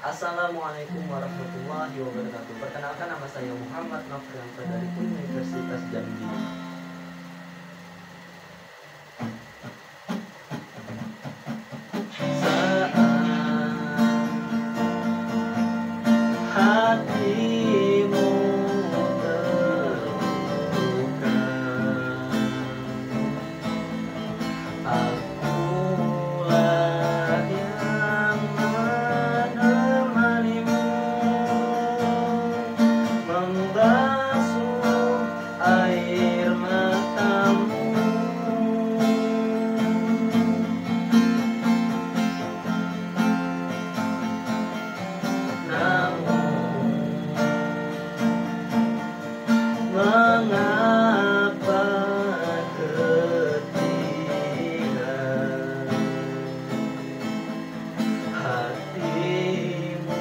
Assalamualaikum warahmatullahi wabarakatuh. Perkenalkan, nama saya Muhammad Novrianto dari Universitas Jambi. Saat hatimu terluka, mengapa ketika hatimu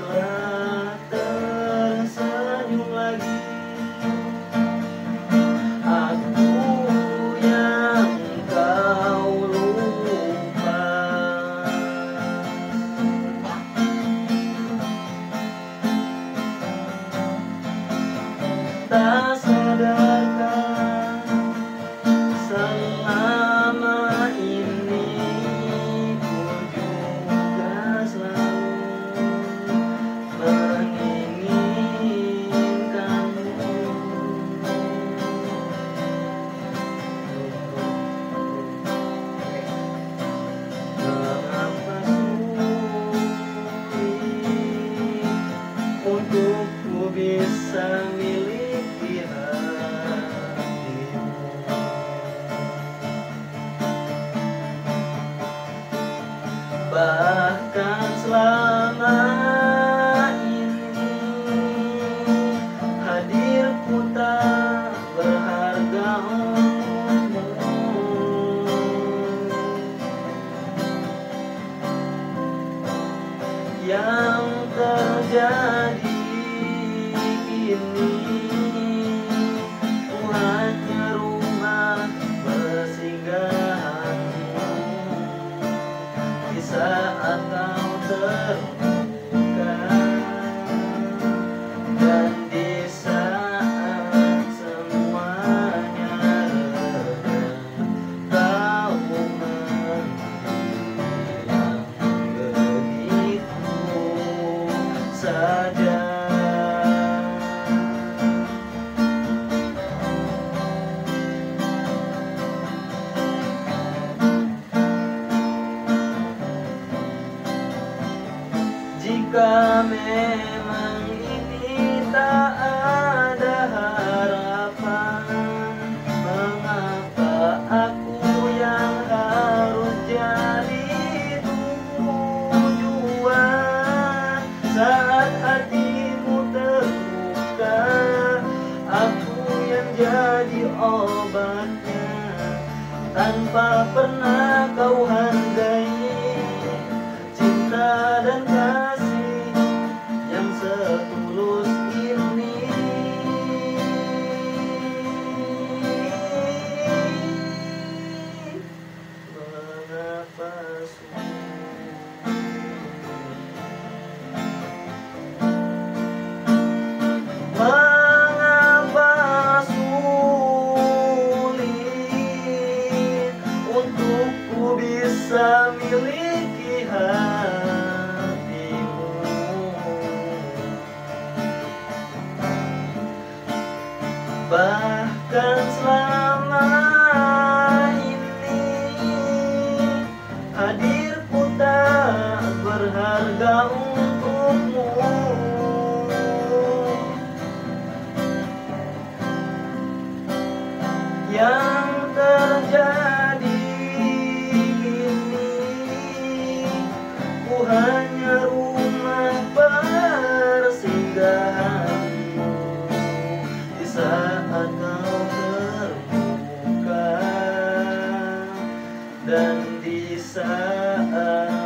telah tersenyum lagi, aku yang kau lupa. Tak sadarkan selama ini ku juga selalu menginginkanmu. Mengapa sulit untuk ku bisa milih bahkan selama ini hadir ku tak berharga untukmu. Yang terjadi kini ku hanya rumah bersinggahan. Saat kau terluka dan di saat semuanya reda, kau menghilang begitu saja. Jika memang ini tak ada harapan, mengapa aku yang harus jadi tujuan? Saat hatimu terluka, aku yang jadi obatnya, tanpa pernah kau hargai cinta dan miliki hatimu. Bahkan selama ini hadirku tak berharga untukmu. Yang terjadi hanya rumah persinggahanmu. Di saat kau terluka dan di saat